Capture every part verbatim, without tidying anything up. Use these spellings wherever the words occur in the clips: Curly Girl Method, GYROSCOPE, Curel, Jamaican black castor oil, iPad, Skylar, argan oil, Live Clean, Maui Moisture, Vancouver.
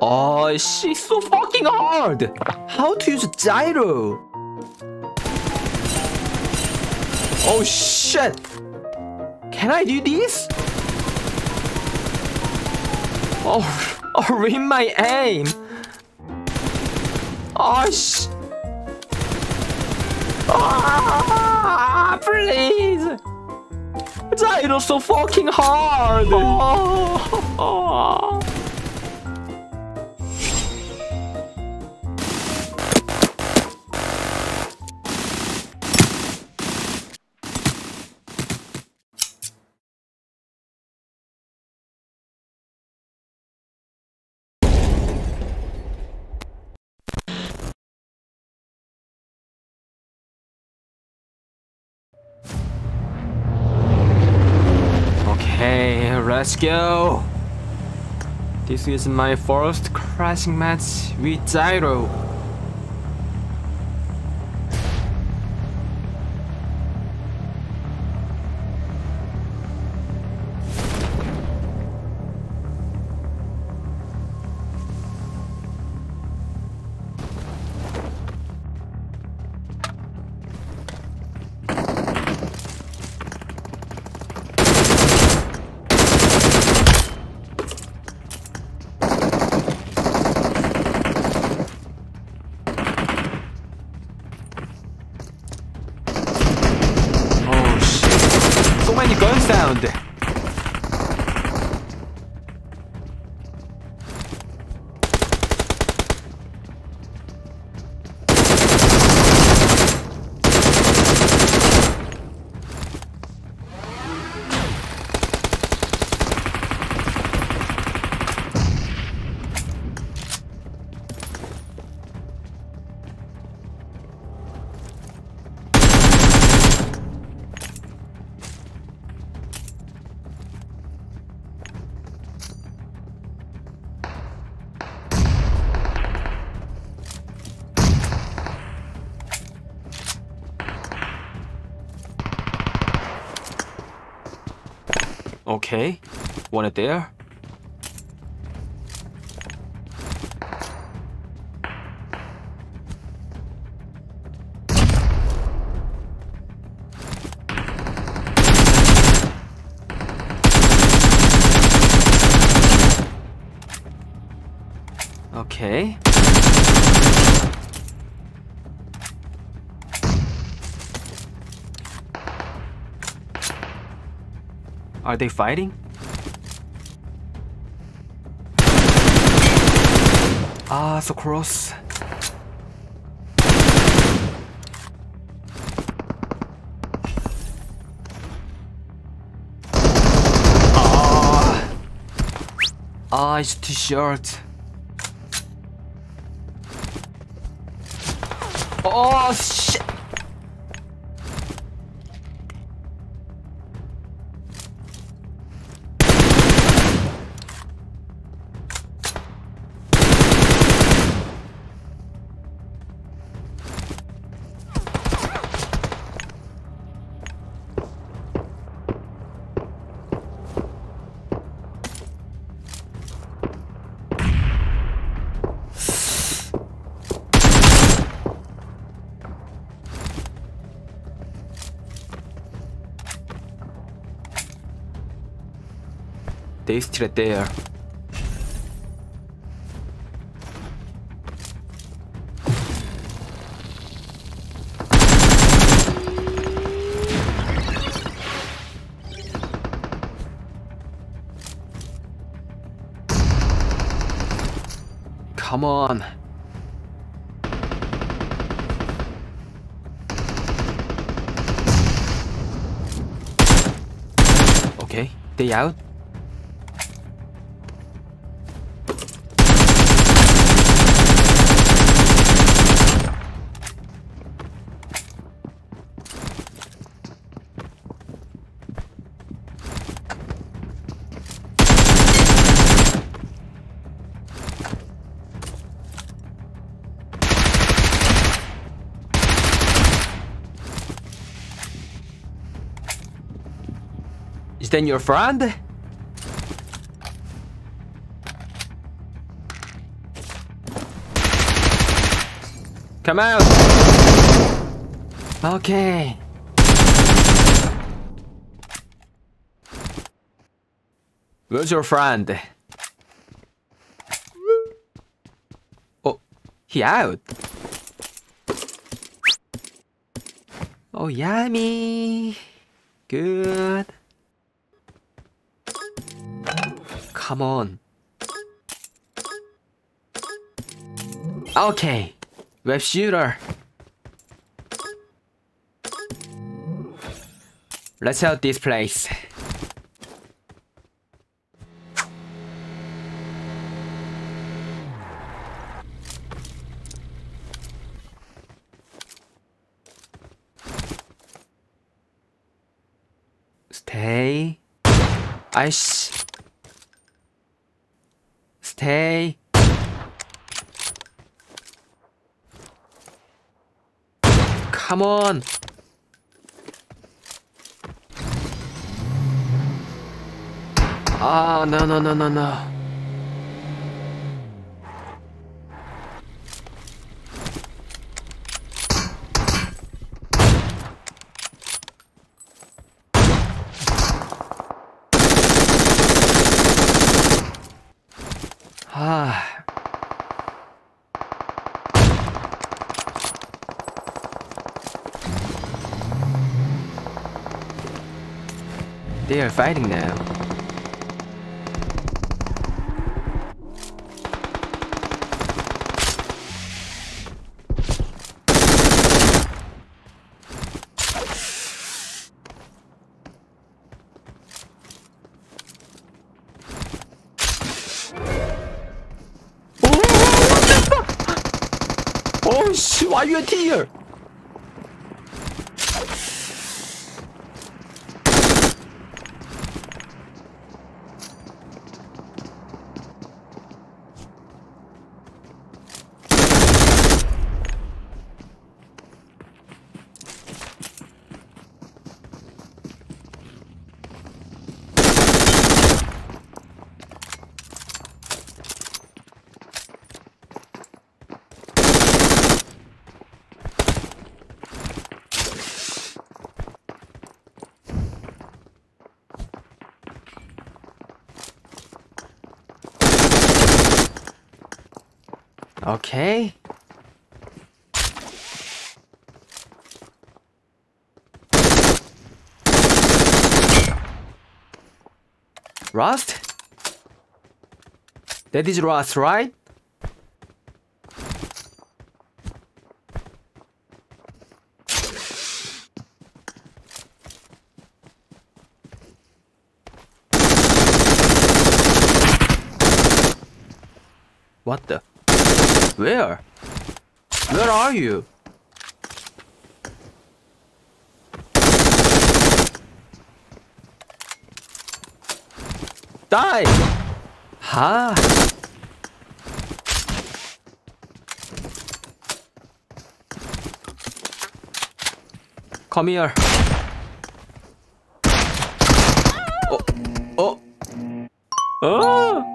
Oh, she's so fucking hard! How to use a gyro? Oh shit! Can I do this? Oh, oh, in my aim! Oh sh... Ah, please! Gyro's so fucking hard! Oh, oh. Hey, let's go! This is my first crashing match with gyro. Gun sound. Okay, want it there? Okay. Are they fighting? Ah, so close. Ah, ah, it's too short. Oh shit. They still there. Come on. Okay, they out. Is that your friend? Come out! Okay. Where's your friend? Oh, he out. Oh, yummy. Good. Come on. Okay. Web shooter. Let's out this place. Stay. I sh- Stay. Come on. Ah, oh, no, no, no, no, no. Ah. They are fighting now. Oh, what the fuck? Oh shit, why you here? Okay. Rust? That is rust, right? What the? Where? Where are you? Die! Ha! Huh? Come here. Oh! Oh! Oh!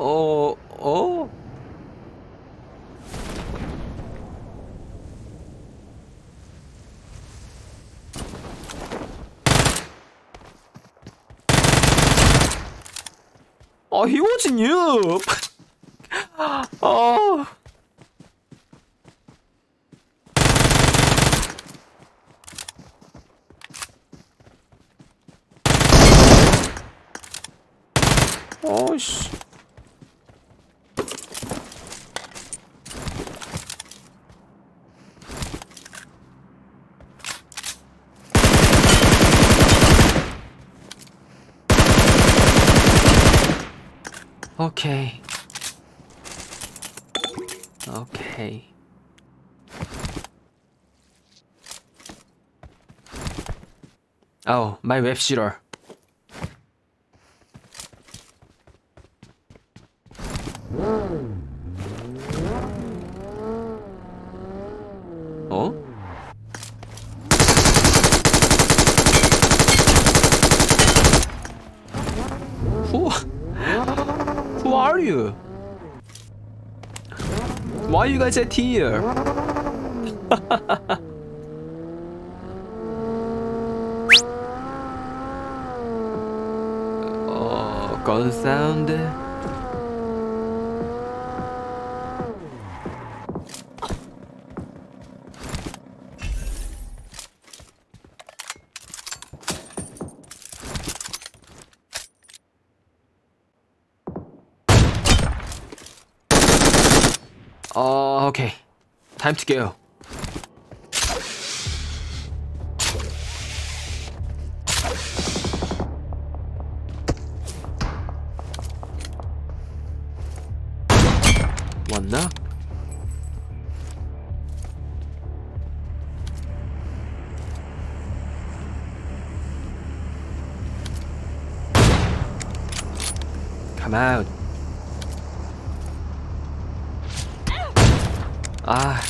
Oh! Oh! Oh, he was a noob. Oh. Oh, sh. Okay. Okay. Oh, my web shooter. Oh? are you? Why are you guys at here? Oh, got the sound. Oh, okay. Time to go. One now. Come out. Ah.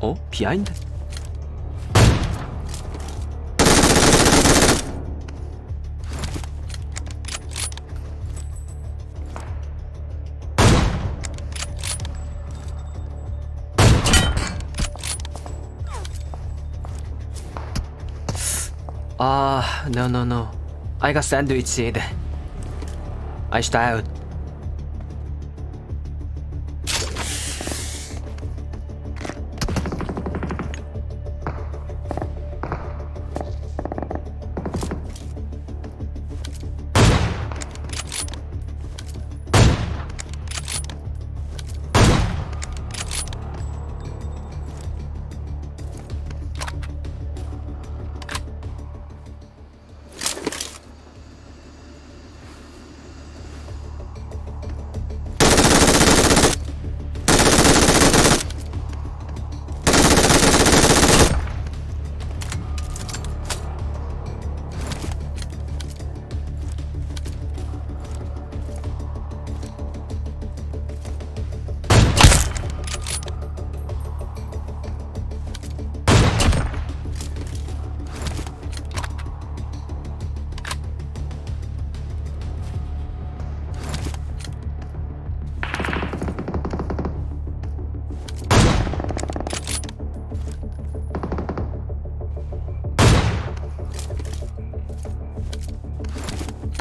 Oh, behind. Ah, uh, no, no, no. I got sandwiched. I styled.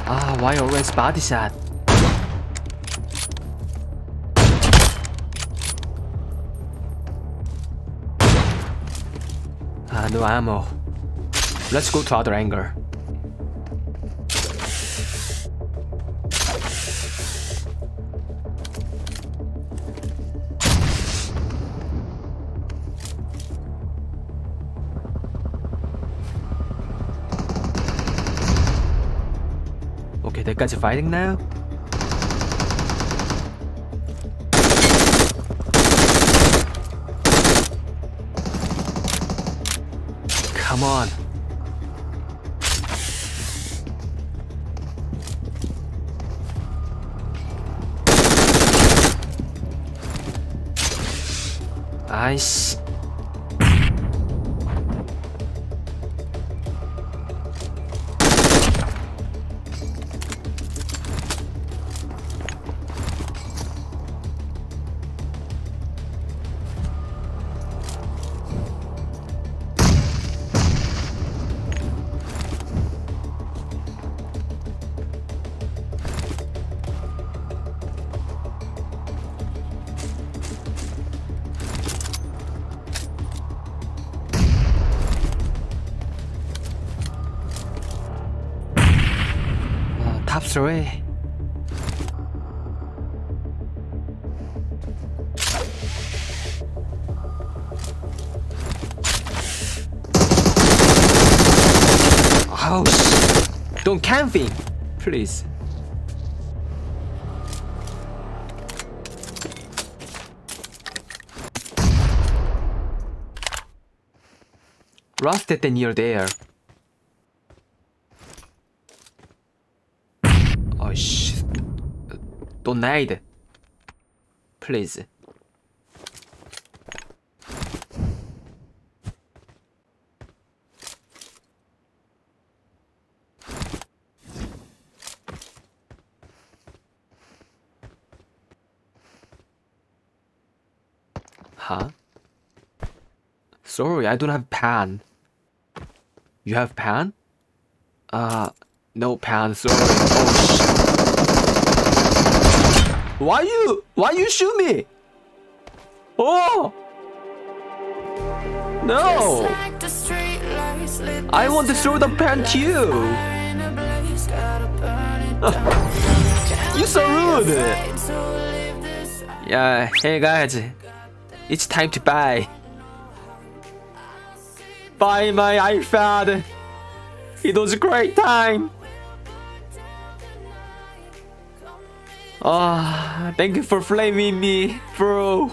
Ah, why always body shot? Ah, no ammo. Let's go to other angle. Okay, that guy's fighting now. Come on. Nice. Away. Oh, don't camping, please. Rusted near there. Don't hide, please. Huh? Sorry, I don't have pan. You have pan? Uh, no pan, sorry. Oh shit. Why you? Why you shoot me? Oh! No! I want to throw the pan to you! You're so rude! Yeah, hey guys, it's time to buy. Buy my iPad! It was a great time! Ah, oh, thank you for flaming me, bro!